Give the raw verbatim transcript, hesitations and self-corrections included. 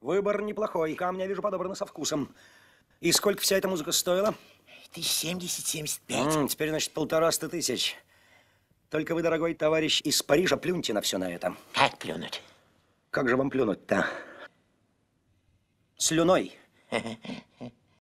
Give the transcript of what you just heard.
Выбор неплохой. Камни, я вижу, подобраны со вкусом. И сколько вся эта музыка стоила? тысяч семьдесят — семьдесят пять. М, теперь, значит, полтораста тысяч. Только вы, дорогой товарищ из Парижа, плюньте на все на это. Как плюнуть? Как же вам плюнуть-то? Слюной.